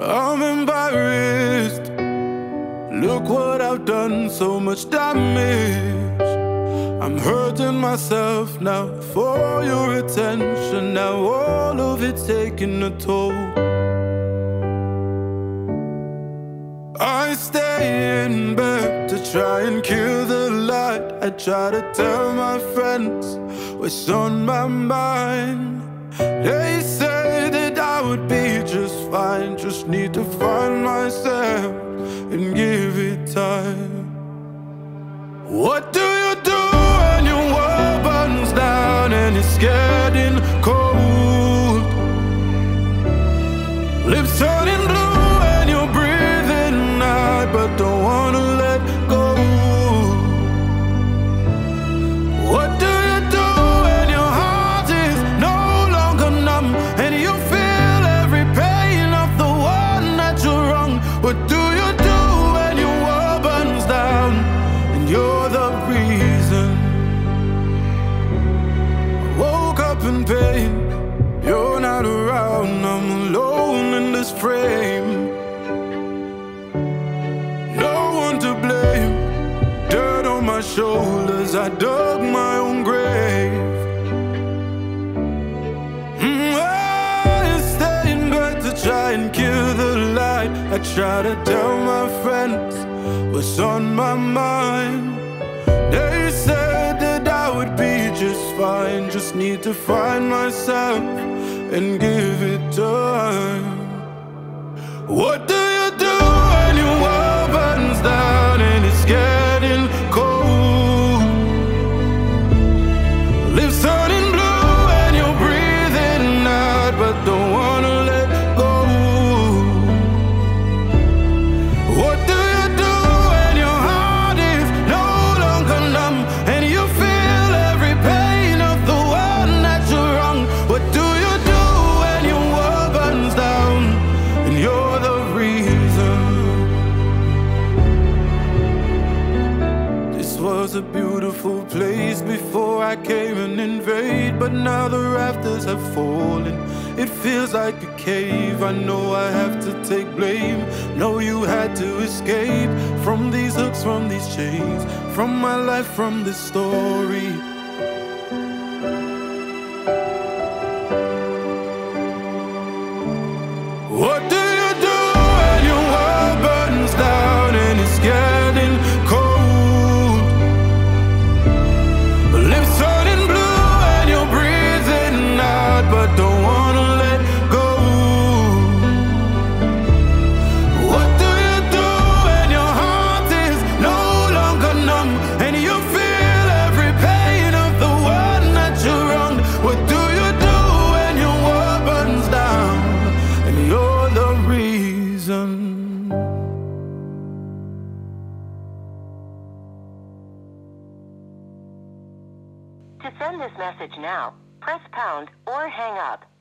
I'm embarrassed. Look what I've done, so much damage. I'm hurting myself now for your attention. Now all of it taking a toll. I stay in bed to try and kill the light. I try to tell my friends what's on my mind. They say that I would be just fine. Just need to find myself and give it time. What do you do when your world burns down and it's getting cold? Lips turning blue and you're breathing out, but don't wanna let go. What do you do when your heart is no longer numb and you feel every pain of the one that you're wrong? What do you do when your world burns down and you're the reason? I woke up in pain, you're not around, I'm alone in this frame. No one to blame, dirt on my shoulders, I dug my own grave. I stay in bed to try and kill the light. I try to tell my friends what's on my mind. They said that I would be just fine. Just need to find myself and give it time. What do you do when your world burns down and it's getting cold? Lips turning blue and you're breathing out, but don't wanna let go. What do you do when your heart is no longer numb and you feel every pain of the one that you're wrong? What do you do when your world burns down and you're the reason? This was a beautiful place before I came and invade, but now the rafters have fallen. It feels like a cave. I know I have to take blame. No, you had to escape from these hooks, from these chains, from my life, from this story. What do you do when your world burns down and it's getting cold? Lips turning blue and you're breathing out, but don't wanna let go. What do you do when your heart is no longer numb and you feel every pain of the one that you're wrong? What do you do when your world burns down and you're the reason? To send this message now, press pound or hang up.